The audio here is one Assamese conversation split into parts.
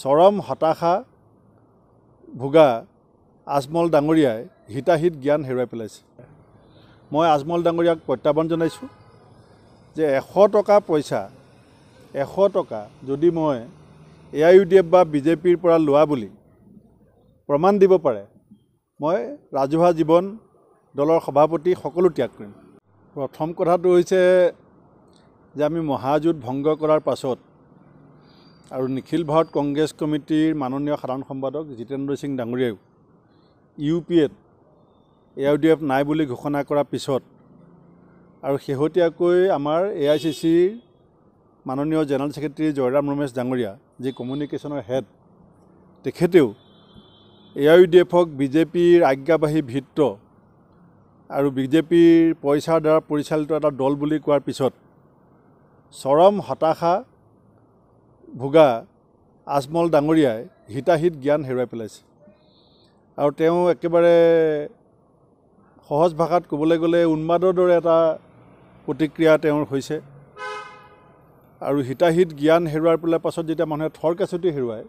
চৰম হতাশা ভুগা আজমল ডাঙৰীয়াই হিতাহিত জ্ঞান হেৰুৱাই পেলাইছে। মই আজমল ডাঙৰীয়াক প্ৰত্যাহ্বান জনাইছোঁ যে 100 টকা যদি মই AIUDF বা বিজেপিৰ পৰা লোৱা বুলি প্ৰমাণ দিব পাৰে, মই ৰাজহুৱা জীৱন দলৰ সভাপতি সকলো ত্যাগ কৰিম। প্ৰথম কথাটো হৈছে যে আমি মহাজোট ভংগ কৰাৰ পাছত আৰু নিখিল ভাৰত কংগ্ৰেছ কমিটিৰ মাননীয় সাধাৰণ সম্পাদক জিতেন্দ্ৰ সিং ডাঙৰীয়াই UPAত AIUDF নাই বুলি ঘোষণা কৰাৰ পিছত আৰু শেহতীয়াকৈ আমাৰ AICCৰ মাননীয় জেনেৰেল সেক্ৰেটাৰী জয়ৰাম ৰমেশ ডাঙৰীয়া যি কমিউনিকেশ্যনৰ হেড, তেখেতেও AIUDFক বিজেপিৰ আজ্ঞাবাহী ভিত্ত আৰু বিজেপিৰ পইচাৰ দ্বাৰা পৰিচালিত এটা দল বুলি কোৱাৰ পিছত চৰম হতাশা ভুগা আজমল ডাঙৰীয়াই হিতাহিত জ্ঞান হেৰুৱাই পেলাইছে। আৰু তেওঁ একেবাৰে সহজ ভাষাত ক'বলৈ গ'লে উন্মাদৰ দৰে এটা প্ৰতিক্ৰিয়া তেওঁৰ হৈছে। আৰু হিতাহিত জ্ঞান হেৰুৱাৰ পাছত যেতিয়া মানুহে থৰ কেঁচুটি হেৰুৱায়,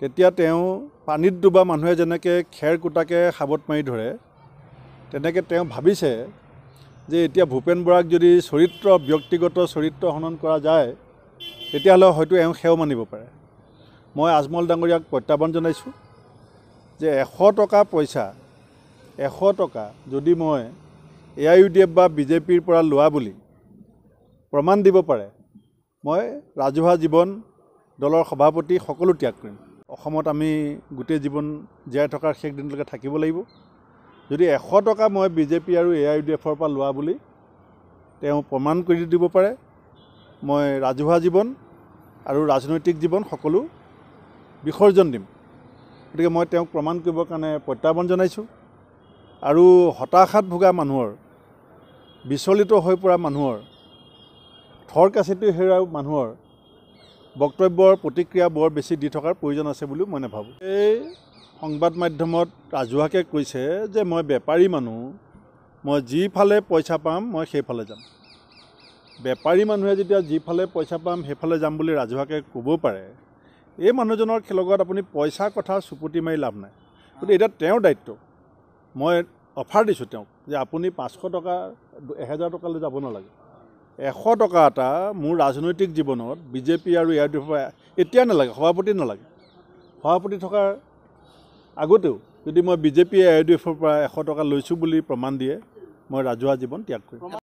তেতিয়া তেওঁ পানীত ডুবা মানুহে যেনেকৈ খেৰকুটাকে সাবত মাৰি ধৰে, তেনেকৈ তেওঁ ভাবিছে যে এতিয়া ভূপেন বৰাক যদি ব্যক্তিগত চৰিত্ৰ হনন কৰা যায়, তেতিয়াহ'লে হয়তো এওঁ সেও মানিব পাৰে। মই আজমল ডাঙৰীয়াক প্ৰত্যাহ্বান জনাইছোঁ যে 100 টকা যদি মই AIUDF বা বিজেপিৰ পৰা লোৱা বুলি প্ৰমাণ দিব পাৰে, মই ৰাজহুৱা জীৱন দলৰ সভাপতি সকলো ত্যাগ কৰিম। অসমত আমি গোটেই জীৱন জীয়াই থকাৰ শেষ দিনলৈকে থাকিব লাগিব। যদি 100 টকা মই বিজেপি আৰু AIUDFৰ পৰা লোৱা বুলি তেওঁ প্ৰমাণ কৰি দিব পাৰে, মই ৰাজহুৱা জীৱন আৰু ৰাজনৈতিক জীৱন সকলো বিসৰ্জন দিম। গতিকে মই তেওঁক প্ৰমাণ কৰিবৰ কাৰণে প্ৰত্যাহ্বান জনাইছোঁ। আৰু হতাশাত ভুগা মানুহৰ, বিচলিত হৈ পৰা মানুহৰ, থৰ কাচিটো হেৰুৱা মানুহৰ বক্তব্যৰ প্ৰতিক্ৰিয়া বৰ বেছি দি থকাৰ প্ৰয়োজন আছে বুলি মই নাভাবোঁ। এই সংবাদ মাধ্যমত ৰাজহুৱাকে কৈছে যে মই বেপাৰী মানুহ, মই যিফালে পইচা পাম মই সেইফালে যাম। বেপাৰী মানুহে যেতিয়া যিফালে পইচা পাম সেইফালে যাম বুলি ৰাজহুৱাকে ক'ব পাৰে, এই মানুহজনৰ লগত আপুনি পইচা কথা চুপুটি মাৰি লাভ নাই। গতিকে এতিয়া তেওঁৰ দায়িত্ব, মই অফাৰ দিছোঁ তেওঁক যে আপুনি 500 টকা 1000 টকালৈ যাব নালাগে, 100 টকা এটা মোৰ ৰাজনৈতিক জীৱনত বিজেপি আৰু AIUDF এতিয়া নালাগে, সভাপতি নালাগে, সভাপতি থকাৰ আগতেও যদি মই বিজেপি AIUDFৰ পৰা 100 টকা লৈছোঁ বুলি প্ৰমাণ দিয়ে, মই ৰাজহুৱা জীৱন ত্যাগ কৰিম।